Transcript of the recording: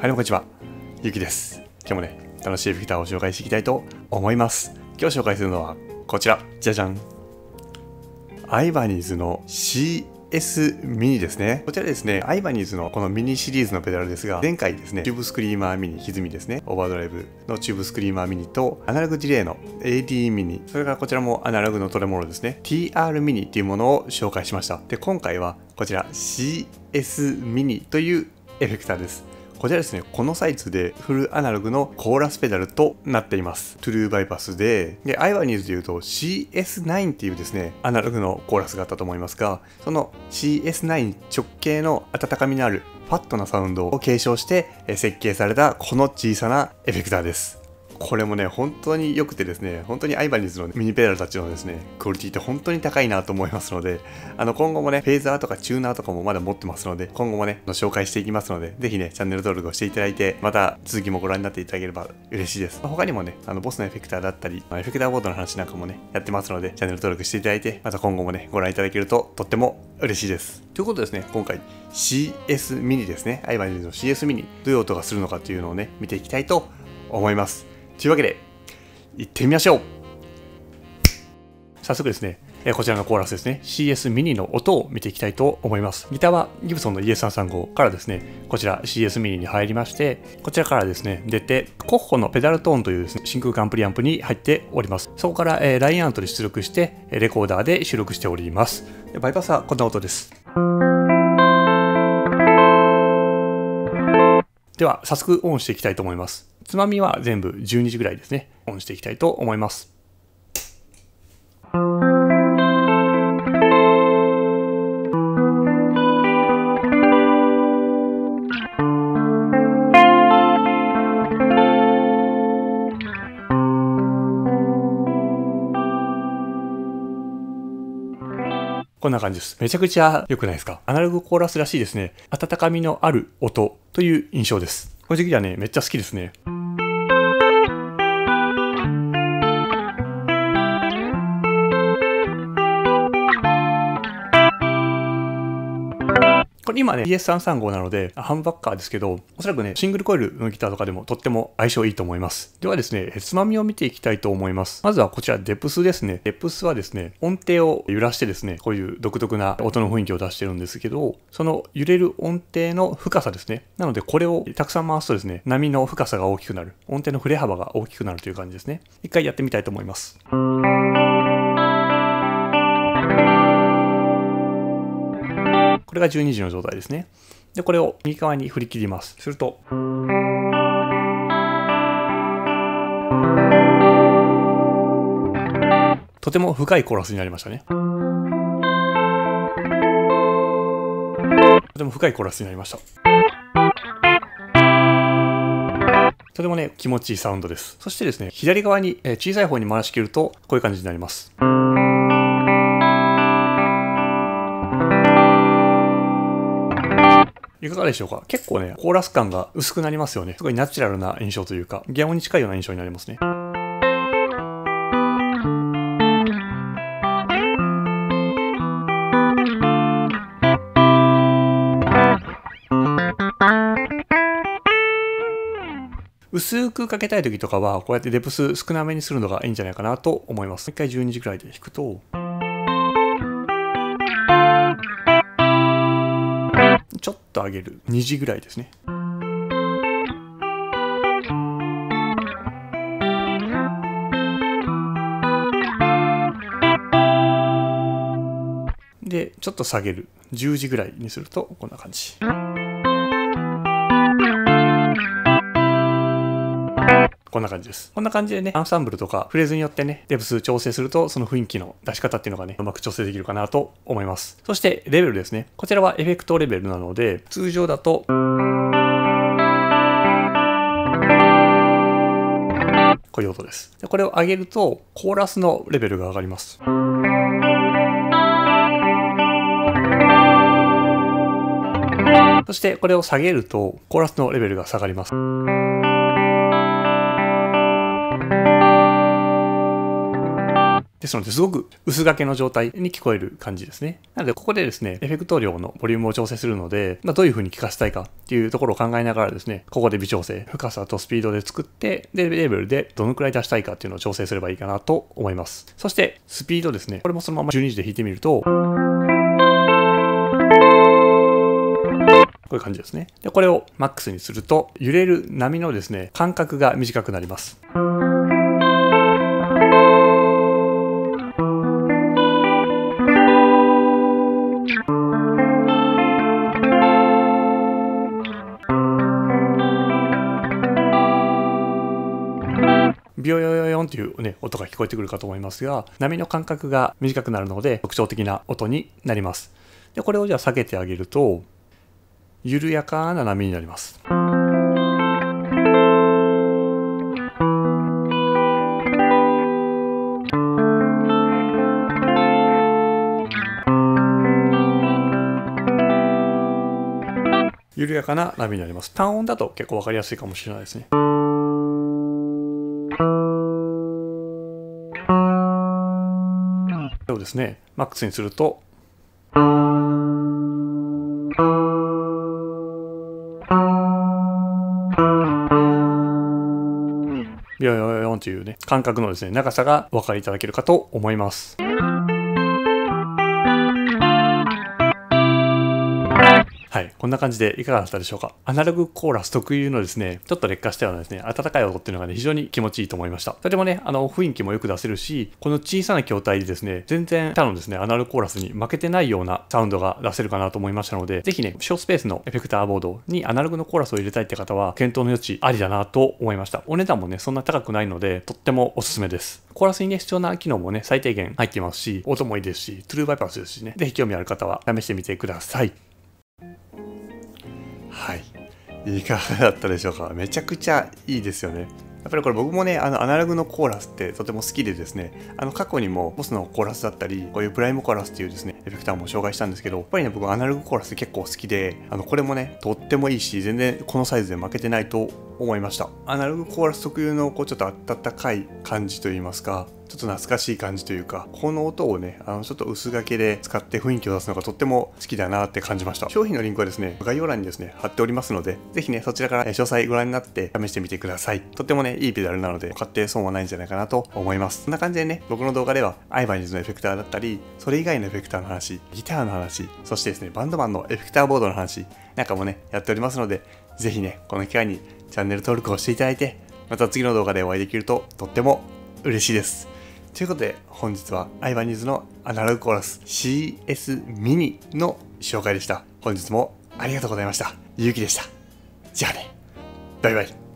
はいどうもこんにちは、ゆきです。今日もね、楽しいエフェクターを紹介していきたいと思います。今日紹介するのはこちら、じゃじゃん。アイバニーズの CS ミニですね。こちらですね、アイバニーズのこのミニシリーズのペダルですが、前回ですね、チューブスクリーマーミニ、歪みですね、オーバードライブのチューブスクリーマーミニと、アナログディレイの AD ミニ、それからこちらもアナログのトレモロですね、TR ミニっていうものを紹介しました。で、今回はこちら CS ミニというエフェクターです。こちらですね、このサイズでフルアナログのコーラスペダルとなっています。トゥルーバイパスで、アイバニーズでいうと CS9 っていうですね、アナログのコーラスがあったと思いますが、その CS9 直径の温かみのあるファットなサウンドを継承して設計されたこの小さなエフェクターです。これもね、本当に良くてですね、本当にアイバニーズのミニペダルたちのですね、クオリティって本当に高いなと思いますので、今後もね、フェーザーとかチューナーとかもまだ持ってますので、今後もね、紹介していきますので、ぜひね、チャンネル登録をしていただいて、また続きもご覧になっていただければ嬉しいです。他にもね、ボスのエフェクターだったり、エフェクターボードの話なんかもね、やってますので、チャンネル登録していただいて、また今後もね、ご覧いただけるととっても嬉しいです。ということですね、今回 CS ミニですね、アイバニーズの CS ミニ、どういう音がするのかというのをね、見ていきたいと思います。というわけで、行ってみましょう。早速ですね、こちらのコーラスですね、CS ミニの音を見ていきたいと思います。ギターはギブソンの ES-335 からですね、こちら CS ミニに入りまして、こちらからですね、出て、コッホのペダルトーンというですね、真空管プリアンプに入っております。そこから、ラインアウトで出力して、レコーダーで収録しております。で、バイパスはこんな音です。では、早速オンしていきたいと思います。つまみは全部12時ぐらいですね、オンしていきたいと思います。こんな感じです。めちゃくちゃ良くないですか？アナログコーラスらしいですね、温かみのある音という印象です。こういう時はね、めっちゃ好きですね。これ今ね、ES335 なので、ハンバッカーですけど、おそらくね、シングルコイルのギターとかでもとっても相性いいと思います。ではですね、つまみを見ていきたいと思います。まずはこちら、デプスですね。デプスはですね、音程を揺らしてですね、こういう独特な音の雰囲気を出してるんですけど、その揺れる音程の深さですね。なので、これをたくさん回すとですね、波の深さが大きくなる。音程の振れ幅が大きくなるという感じですね。一回やってみたいと思います。これが12時の状態ですね。で、これを右側に振り切ります。すると、とても深いコーラスになりましたね。とても深いコーラスになりました。とてもね、気持ちいいサウンドです。そしてですね、左側に小さい方に回し切ると、こういう感じになります。いかがでしょうか？結構ね、コーラス感が薄くなりますよね。すごいナチュラルな印象というか、擬音に近いような印象になりますね。薄くかけたい時とかは、こうやってデプス少なめにするのがいいんじゃないかなと思います。一回12時くらいで弾くと、ちょっと上げる2時ぐらいですね。で、ちょっと下げる10時ぐらいにするとこんな感じ。こんな感じです。こんな感じでね、アンサンブルとかフレーズによってね、デプス調整すると、その雰囲気の出し方っていうのがね、うまく調整できるかなと思います。そして、レベルですね。こちらはエフェクトレベルなので、通常だと、こういう音です。で、これを上げると、コーラスのレベルが上がります。そして、これを下げると、コーラスのレベルが下がります。ですので、すごく薄掛けの状態に聞こえる感じですね。なので、ここでですね、エフェクト量のボリュームを調整するので、どういう風に聞かせたいかっていうところを考えながらですね、ここで微調整、深さとスピードで作って、で、レベルでどのくらい出したいかっていうのを調整すればいいかなと思います。そして、スピードですね。これもそのまま12時で弾いてみると、こういう感じですね。で、これをマックスにすると、揺れる波のですね、間隔が短くなります。ビヨヨヨヨンというね、音が聞こえてくるかと思いますが、波の間隔が短くなるので特徴的な音になります。で、これをじゃあ下げてあげると、緩やかな波になります。緩やかな波になります。単音だと結構わかりやすいかもしれないですね。そうですね、マックスにすると、ビヨヨヨンというね、間隔のですね、長さがお分かりいただけるかと思います。はい、こんな感じでいかがだったでしょうか。アナログコーラス特有のですね、ちょっと劣化したようなですね、温かい音っていうのがね、非常に気持ちいいと思いました。とてもね、雰囲気もよく出せるし、この小さな筐体でですね、全然他のですね、アナログコーラスに負けてないようなサウンドが出せるかなと思いましたので、ぜひね、小スペースのエフェクターボードにアナログのコーラスを入れたいって方は、検討の余地ありだなと思いました。お値段もね、そんな高くないので、とってもおすすめです。コーラスにね、必要な機能もね、最低限入っていますし、音もいいですし、トゥルーバイパスですしね、ぜひ興味ある方は試してみてください。はい。いかがだったでしょうか。めちゃくちゃいいですよね。やっぱりこれ僕もね、アナログのコーラスってとても好きでですね、過去にもボスのコーラスだったり、こういうプライムコーラスっていうですね、エフェクターも紹介したんですけど、やっぱりね、僕アナログコーラス結構好きで、これもね、とってもいいし、全然このサイズで負けてないと思いました。アナログコーラス特有のこうちょっと温かい感じといいますか、ちょっと懐かしい感じというか、この音をね、ちょっと薄掛けで使って雰囲気を出すのがとっても好きだなって感じました。商品のリンクはですね、概要欄にですね、貼っておりますので、ぜひね、そちらから詳細ご覧になって試してみてください。とってもね、いいペダルなので、買って損はないんじゃないかなと思います。こんな感じでね、僕の動画では、アイバニーズのエフェクターだったり、それ以外のエフェクターの話、ギターの話、そしてですね、バンドマンのエフェクターボードの話なんかもね、やっておりますので、ぜひね、この機会にチャンネル登録をしていただいて、また次の動画でお会いできるととっても嬉しいです。ということで、本日はアイバニーズのアナログコーラス CS ミニの紹介でした。本日もありがとうございました。ゆうきでした。じゃあね。バイバイ。